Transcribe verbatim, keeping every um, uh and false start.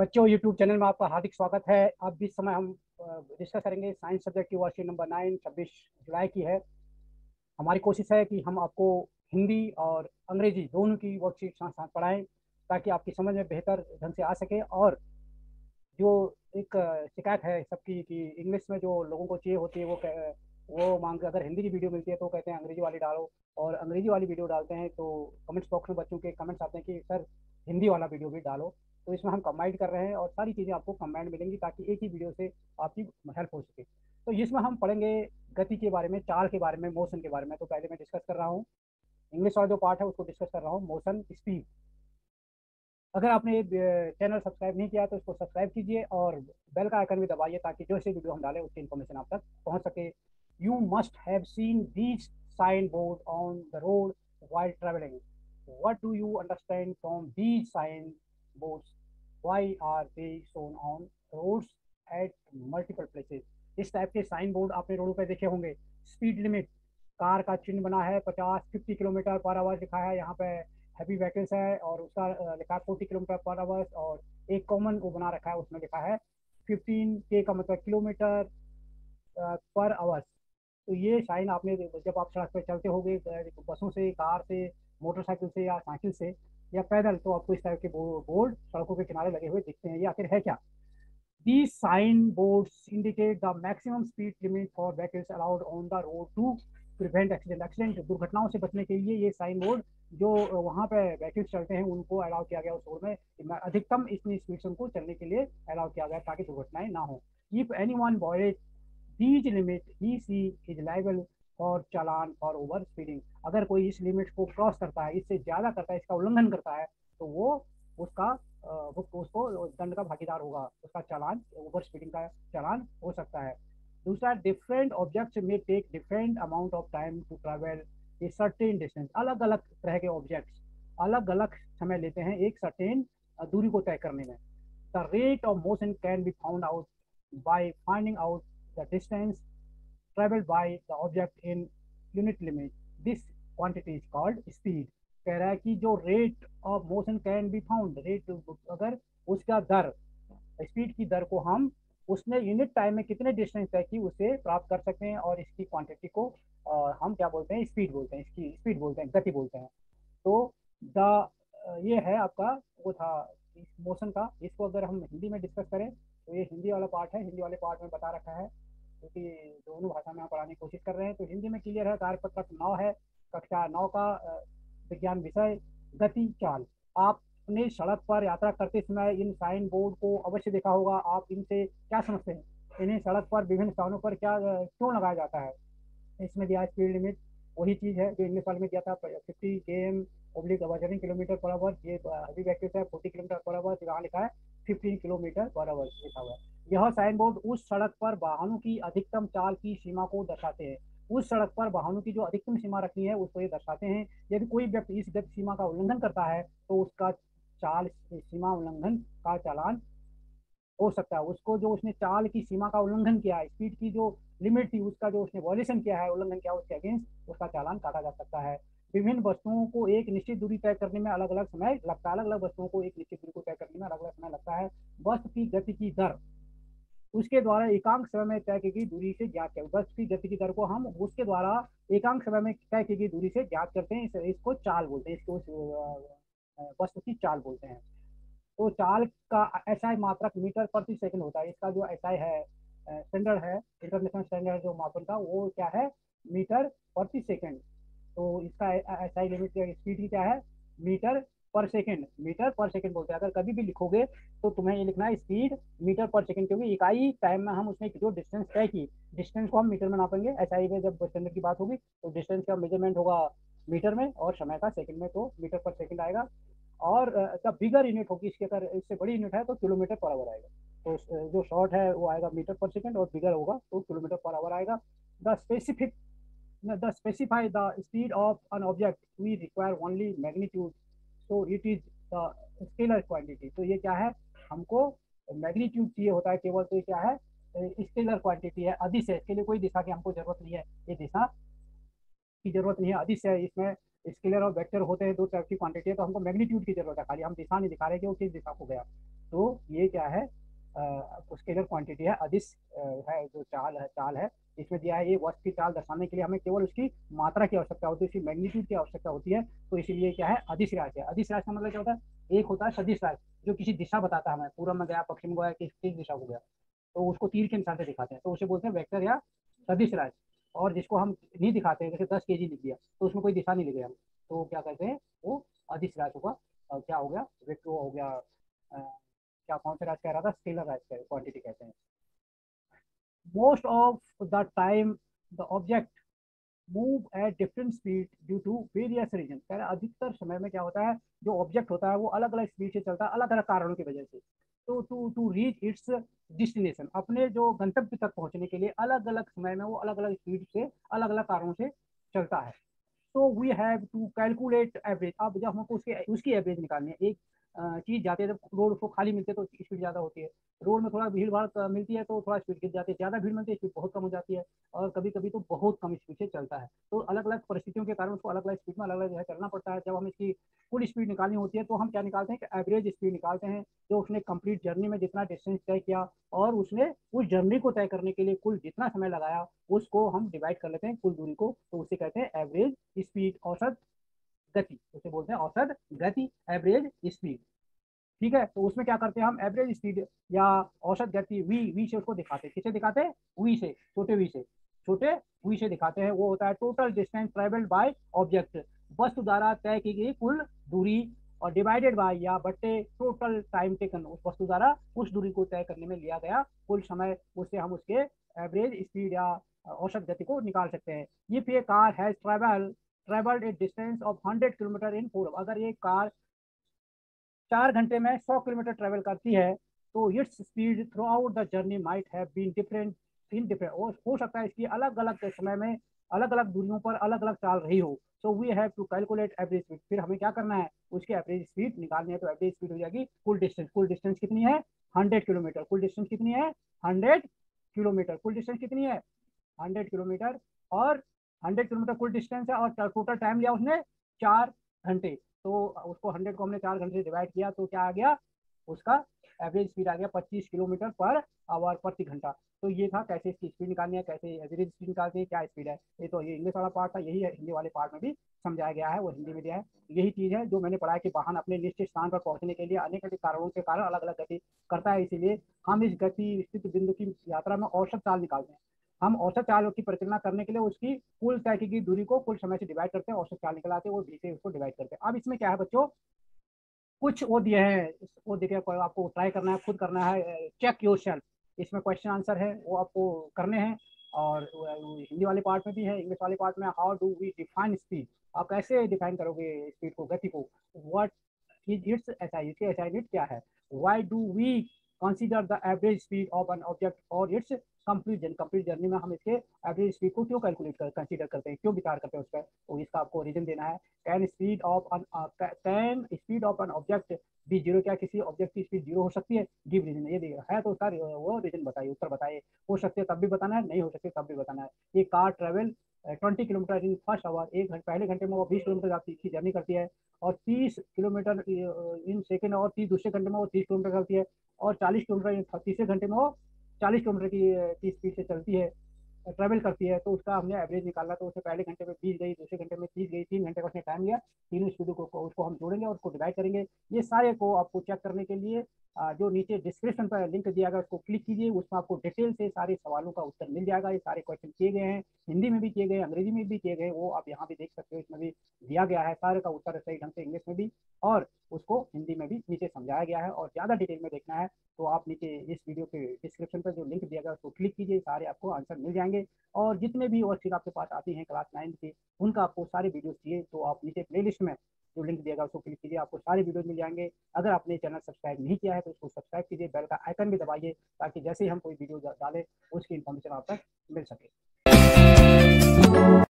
बच्चों YouTube channel में आपका हार्दिक स्वागत है। अब इस समय हम डिस्कस करेंगे साइंस सब्जेक्ट की वर्कशीट नंबर नाइन छब्बीस जुलाई की है। हमारी कोशिश है कि हम आपको हिंदी और अंग्रेजी दोनों की वर्कशीट साथ साथ पढ़ाएं ताकि आपकी समझ में बेहतर ढंग से आ सके। और जो एक शिकायत है सबकी कि इंग्लिश में जो लोगों को चाहिए होती है वो वो मांग अगर हिंदी की वीडियो मिलती है तो कहते हैं अंग्रेजी वाली डालो, और अंग्रेजी वाली वीडियो डालते हैं तो कमेंट्स बॉक्स में बच्चों के कमेंट्स आते हैं कि सर हिंदी वाला वीडियो भी डालो। तो इसमें हम कंबाइंड कर रहे हैं और सारी चीज़ें आपको कंबाइंड मिलेंगी ताकि एक ही वीडियो से आपकी हेल्प हो सके। तो इसमें हम पढ़ेंगे गति के बारे में, चाल के बारे में, मोशन के बारे में। तो पहले मैं डिस्कस कर रहा हूँ इंग्लिश वाला जो पार्ट है उसको डिस्कस कर रहा हूँ, मोशन स्पीड। अगर आपने चैनल सब्सक्राइब नहीं किया तो इसको सब्सक्राइब कीजिए और बेल का आइकन भी दबाइए ताकि जो से वीडियो हम डालें उसकी इन्फॉर्मेशन आप तक पहुँच सके। You must have seen these sign board on the road while travelling. What do you understand from these sign boards? Why are they shown on roads at multiple places? इस type के sign board आपने रोडों पर देखे होंगे। Speed limit, car का चिन्ह बना है पचास पचास किलोमीटर पर आवर लिखा है, यहाँ पे हैवी व्हीकल्स है और उसका लिखा है चालीस किलोमीटर पर आवर, और एक कॉमन वो बना रखा है उसमें लिखा है पंद्रह के का मतलब किलोमीटर पर आवर। तो ये साइन आपने जब आप सड़क पर चलते होंगे बसों से, कार से, मोटरसाइकिल से या साइकिल से या पैदल, तो आपको इस टाइप के बोर्ड सड़कों के किनारे लगे हुए दिखते हैं। ये आखिर है क्या? These sign boards indicate the maximum speed limit for vehicles allowed on the road to prevent accident. Accident, दुर्घटनाओं से बचने के लिए ये साइन बोर्ड जो वहाँ पे व्हीकल्स चलते हैं उनको अलाउ किया गया उस रोड में, अधिकतम इतनी स्पीड उनको चलने के लिए अलाउ किया गया ताकि दुर्घटनाएं ना हो। If anyone violate these limit he she is liable और चालान और ओवर स्पीडिंग। अगर कोई इस लिमिट को क्रॉस करता है, इससे ज़्यादा करता है, इसका उल्लंघन करता है तो वो उसका वो उसको दंड का भागीदार होगा, उसका चालान ओवर स्पीडिंग का चालान हो सकता है। दूसरा, डिफरेंट ऑब्जेक्ट्स में take different amount of time to travel a certain distance. अलग अलग तरह के ऑब्जेक्ट्स अलग अलग समय लेते हैं एक सर्टेन दूरी को तय करने में। The rate of motion can be found out by finding out the distance travelled by the object in unit limit. This quantity is called speed. कह रहा है कि जो rate of motion can be found, rate अगर उसका दर, speed की दर को हम उसने यूनिट टाइम में कितने डिस्टेंस तय की उसे प्राप्त कर सकते हैं, और इसकी क्वांटिटी को आ, हम क्या बोलते हैं? स्पीड बोलते हैं, इसकी स्पीड बोलते हैं, गति बोलते हैं। तो द ये है आपका वो था इस मोशन का। इसको अगर हम हिंदी में डिस्कस करें तो ये हिंदी वाला पार्ट है, हिंदी वाले पार्ट में बता रखा है क्योंकि तो दोनों भाषा में हम पढ़ाने की कोशिश कर रहे हैं। तो हिंदी में क्लियर है, कार्य पत्र नौ है, कक्षा नौ का विज्ञान विषय गति चाल। आपने सड़क पर यात्रा करते समय इन साइन बोर्ड को अवश्य देखा होगा। आप इनसे क्या समझते हैं? इन्हें सड़क पर विभिन्न स्थानों पर क्या क्यों लगाया जाता है? इसमें दिया स्पीड लिमिट वही चीज़ है जो इंग्लिश वाले में दिया था, fifty K M oblique kilometre पर आवर। ये अभी वैक्यूस है फोर्टी किलोमीटर पर आवर, यहाँ लिखा है फिफ्टीन किलोमीटर पर आवर लिखा हुआ है। यह साइन बोर्ड उस सड़क पर वाहनों की अधिकतम चाल की सीमा को दर्शाते हैं। उस सड़क पर वाहनों की जो अधिकतम सीमा रखी है उसको ये दर्शाते हैं। यदि कोई व्यक्ति इस गति सीमा का उल्लंघन करता है तो उसका चाल सीमा उल्लंघन का चालान हो सकता है। उसको जो उसने चाल की सीमा का उल्लंघन किया है, स्पीड की जो लिमिट थी उसका जो उसने वॉयलेशन किया है, उल्लंघन किया, उसके अगेंस्ट उसका चालान काटा जा सकता है। विभिन्न वस्तुओं को एक निश्चित दूरी तय करने में अलग अलग समय लगता है। अलग अलग वस्तुओं को एक निश्चित दूरी को तय करने में अलग अलग समय लगता है। वस्तु की गति की दर उसके द्वारा एकांक समय में तय की गई दूरी से ज्ञात करते हैं। बस की गति की दर को हम उसके द्वारा एकांक समय में तय की गई दूरी से ज्ञात करते हैं। इस, इसको चाल बोलते हैं, इसको वस्तु की चाल बोलते हैं। तो चाल का एसआई मात्रक मीटर प्रति सेकंड होता है। इसका जो एसआई है स्टैंडर्ड है, इंटरनेशनल स्टैंडर्ड जो मापन का, वो क्या है? मीटर प्रति सेकेंड। तो इसका एसआई लिमिट स्पीड की क्या है? मीटर पर सेकंड, मीटर पर सेकंड बोलते हैं। अगर कभी भी लिखोगे तो तुम्हें ये लिखना है स्पीड मीटर पर सेकंड, क्योंकि इकाई टाइम में हम उसने जो डिस्टेंस तय की, डिस्टेंस को हम मीटर में नापेंगे। एसआई में जब स्टैंडर्ड की बात होगी तो डिस्टेंस का मेजरमेंट होगा मीटर में और समय का सेकंड में, तो मीटर पर सेकंड आएगा। और जब बिगर यूनिट होगी, इसके अगर इससे बड़ी यूनिट है तो किलोमीटर पर आवर आएगा। तो जो शॉर्ट है वो आएगा मीटर पर सेकंड और बिगर होगा तो किलोमीटर पर आवर आएगा। The specific the specify the speed of an object, we require only magnitude, तो it is the scalar quantity. तो ये क्या है? हमको मैग्नीट्यूड चाहिए होता है केवल, तो ये क्या है? स्केलर क्वांटिटी है, अदिश है। इसके लिए कोई दिशा की हमको जरूरत नहीं है, ये दिशा की जरूरत नहीं है, अदिश है। इसमें स्केलर और वेक्टर होते हैं, दो टाइप की क्वांटिटी है। तो हमको मैग्नीट्यूड की जरूरत है खाली, हम दिशा नहीं दिखा रहे कि वो किस दिशा को गया। तो ये क्या है स्केलर क्वांटिटी है, अदिश है जो चाल है चाल है इसमें दिया है। ये वस्तु की चाल दर्शाने के लिए हमें केवल उसकी मात्रा की आवश्यकता होती है, उसकी मैग्नीट्यूड की आवश्यकता होती है, तो इसीलिए क्या है अदिश राशि है। अदिश राशि का मतलब क्या होता है, एक होता है सदिश राशि जो किसी दिशा बताता है, हमें पूर्व में गया पश्चिम गया किस किस दिशा को गया तो उसको तीर के निशान से दिखाते हैं, तो उसे बोलते हैं वेक्टर या सदिश राशि। और जिसको हम नहीं दिखाते हैं, जैसे दस के जी लिख दिया तो उसमें कोई दिशा नहीं लिखे हम, तो क्या कहते हैं वो अदिश राशि होगा। क्या हो गया वेक्टर हो गया, क्या कौन सा राज कह रहा था, स्केलर राज क्वांटिटी कहते हैं। Most of the time the object move at different speed due to various reason, कह रहा है अधिकतर समय में क्या होता है जो ऑब्जेक्ट होता है वो अलग अलग स्पीड से चलता है अलग अलग कारणों की वजह से। तो to to reach its destination, अपने जो गंतव्य तक पहुंचने के लिए अलग अलग समय में वो अलग अलग स्पीड से अलग अलग कारणों से चलता है। तो we have to calculate average, अब जब हमको उसकी उसकी एवरेज निकालनी है, एक चीज़ जाते हैं जब रोड को खाली मिलती है तो स्पीड ज़्यादा होती है, रोड में थोड़ा भीड़ भाड़ मिलती है तो थोड़ा स्पीड गिर जाती है, ज़्यादा भीड़ मिलती है स्पीड बहुत कम हो जाती है, और कभी कभी तो बहुत कम स्पीड से चलता है। तो अलग अलग परिस्थितियों के कारण उसको अलग अलग स्पीड में अलग अलग चलना पड़ता है। जब हम इसकी फुल स्पीड निकालनी होती है तो हम क्या निकालते हैं एवरेज स्पीड निकालते हैं, जो उसने कंप्लीट जर्नी में जितना डिस्टेंस तय किया और उसने उस जर्नी को तय करने के लिए कुल जितना समय लगाया उसको हम डिवाइड कर लेते हैं कुल दूरी को, तो उसे कहते हैं एवरेज स्पीड, औसत गति, उसे बोलते हैं औसत गति एवरेज स्पीड। ठीक है, तो उसमें क्या करते हैं हम एवरेज स्पीड या औसत गति वी वी से उसको दिखाते हैं, किसे दिखाते हैं वी से, छोटे वी से, छोटे वी से दिखाते हैं। वो होता है total distance travelled by object, वस्तु द्वारा तय की गई कुल दूरी, और डिवाइडेड बाय या बटे टोटल टाइम टेकन, उस वस्तु द्वारा उस दूरी को तय करने में लिया गया कुल समय, उससे हम उसके एवरेज स्पीड या औसत गति को निकाल सकते हैं। If a car has travel travelled a distance of hundred kilometre in four, अगर ये कार चार घंटे में सौ किलोमीटर ट्रेवल करती है तो its speed throughout the journey might have been different in different, हो सकता है इसकी अलग अलग समय में अलग अलग दूरियों पर अलग अलग चाल रही हो। So we have to calculate average speed, फिर हमें क्या करना है उसकी एवरेज स्पीड निकालनी है। तो एवरेज स्पीड हो जाएगी कुल डिस्टेंस, कुल डिस्टेंस कितनी है हंड्रेड किलोमीटर, कुल डिस्टेंस कितनी है हंड्रेड किलोमीटर, कुल डिस्टेंस कितनी है हंड्रेड किलोमीटर, और हंड्रेड किलोमीटर कुल डिस्टेंस है और टोटल टाइम लिया उसने चार घंटे, तो उसको हंड्रेड को हमने चार घंटे से डिवाइड किया तो क्या आ गया उसका एवरेज स्पीड आ गया पच्चीस किलोमीटर पर आवर प्रति घंटा। तो ये था कैसे इसकी स्पीड निकालनी है, कैसे एवरेज स्पीड निकालते हैं, क्या स्पीड है। ये तो ये इंग्लिश वाला पार्ट था, यही हिंदी वाले पार्ट में भी समझाया गया है, वो हिंदी में दिया है। यही चीज़ है जो मैंने पढ़ाया कि वाहन अपने निश्चित स्थान पर पहुंचने के लिए अनेक अनेक कारणों के कारण अलग अलग गति करता है, इसीलिए हम इस गति स्थित बिंदु की यात्रा में औसत चाल निकालते हैं। हम औसत चाल की परिकल्पना करने के लिए उसकी कुल तय की गई दूरी को कुल समय से डिवाइड करते हैं, औसत चाल निकलाते हैं, वो बी से उसको डिवाइड करते हैं। अब इसमें क्या है बच्चों, कुछ वो दिए हैं, वो देखिए आपको ट्राई करना है, खुद करना है, चेक योर सेल्फ, इसमें क्वेश्चन आंसर है वो आपको करने हैं, और हिंदी वाले पार्ट में भी है, इंग्लिश वाले पार्ट में। How do we define speed, आप कैसे डिफाइन करोगे स्पीड को, गति को। What is its SI unit, SI unit क्या है। Why do we consider the average speed of an object और its complete journey, complete journey में हम इसके एवरेज स्पीड को क्यों कैलकुलेट कर कंसीडर करते हैं, क्यों विचार करते हैं उस पर, तो इसका आपको रीजन देना है। Can speed of can speed of an object be zero, क्या किसी ऑब्जेक्ट की स्पीड जीरो हो सकती है, गिव रीजन, ये दिया है तो उसका वो रीजन बताइए, उत्तर बताइए। हो सकते तब भी बताना है, नहीं हो सकते तब भी बताना है। ये car travel twenty kilometre in first hour, एक घंटे पहले घंटे में वो बीस किलोमीटर जाती की जर्नी करती है, और तीस किलोमीटर इन सेकेंड और तीस दूसरे घंटे में वो तीस किलोमीटर करती है, और चालीस किलोमीटर तीसरे घंटे में वो चालीस किलोमीटर की की स्पीड से चलती है, ट्रैवल करती है। तो उसका हमने एवरेज निकाला, तो उससे पहले घंटे में बीस गई, दूसरे घंटे में तीस गई, तीन घंटे का उसने टाइम लिया, तीनों स्पीडों को उसको हम जोड़ेंगे और उसको डिवाइड करेंगे। ये सारे को आपको चेक करने के लिए जो नीचे डिस्क्रिप्शन पर लिंक दिया गया उसको क्लिक कीजिए, उसमें आपको डिटेल से सारे सवालों का उत्तर मिल जाएगा। ये सारे क्वेश्चन किए गए हैं, हिंदी में भी किए गए हैं, अंग्रेजी में भी किए गए, वो आप यहाँ भी देख सकते हो, इसमें भी दिया गया है सारे का उत्तर सही ढंग से, इंग्लिश में भी और उसको हिंदी में भी नीचे समझाया गया है। और ज़्यादा डिटेल में देखना है तो आप नीचे इस वीडियो के डिस्क्रिप्शन पर जो लिंक दिया गया उसको क्लिक कीजिए, सारे आपको आंसर मिल जाएंगे। और जितने भी और शिक्षक आपके पास आती हैं क्लास नाइन्थ के, उनका आपको सारे वीडियोस चाहिए तो आप नीचे प्लेलिस्ट में जो लिंक दिया गया उसको क्लिक कीजिए, आपको सारे वीडियोस मिल जाएंगे। अगर आपने चैनल सब्सक्राइब नहीं किया है तो उसको सब्सक्राइब कीजिए, बेल का आइकन भी दबाइए ताकि जैसे ही हम कोई वीडियो डालें उसकी इन्फॉर्मेशन आप तक मिल सके।